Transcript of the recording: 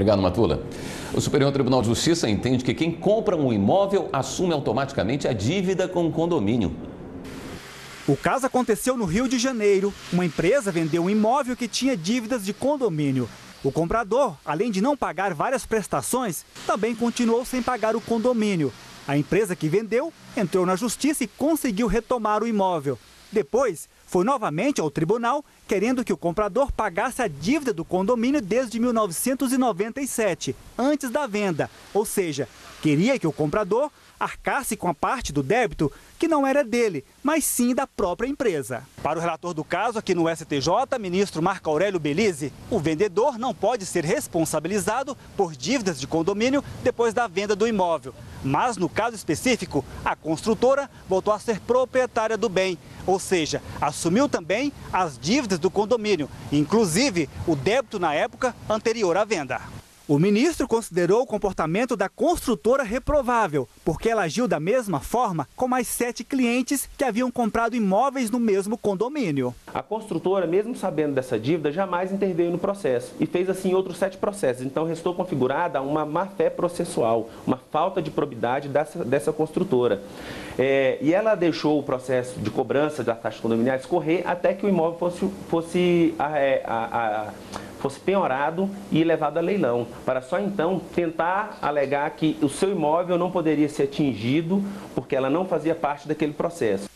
Obrigado, Matula. O Superior Tribunal de Justiça entende que quem compra um imóvel assume automaticamente a dívida com o condomínio. O caso aconteceu no Rio de Janeiro. Uma empresa vendeu um imóvel que tinha dívidas de condomínio. O comprador, além de não pagar várias prestações, também continuou sem pagar o condomínio. A empresa que vendeu entrou na justiça e conseguiu retomar o imóvel. Depois, foi novamente ao tribunal, querendo que o comprador pagasse a dívida do condomínio desde 1997, antes da venda. Ou seja, queria que o comprador arcasse com a parte do débito que não era dele, mas sim da própria empresa. Para o relator do caso aqui no STJ, ministro Marco Aurélio Belizze, o vendedor não pode ser responsabilizado por dívidas de condomínio depois da venda do imóvel. Mas, no caso específico, a construtora voltou a ser proprietária do bem, ou seja, assumiu também as dívidas do condomínio, inclusive o débito na época anterior à venda. O ministro considerou o comportamento da construtora reprovável, porque ela agiu da mesma forma com mais 7 clientes que haviam comprado imóveis no mesmo condomínio. A construtora, mesmo sabendo dessa dívida, jamais interveio no processo e fez assim outros 7 processos. Então restou configurada uma má-fé processual, uma falta de probidade dessa construtora. E ela deixou o processo de cobrança das taxas condominiais correr até que o imóvel fosse penhorado e levado a leilão, para só então tentar alegar que o seu imóvel não poderia ser atingido porque ela não fazia parte daquele processo.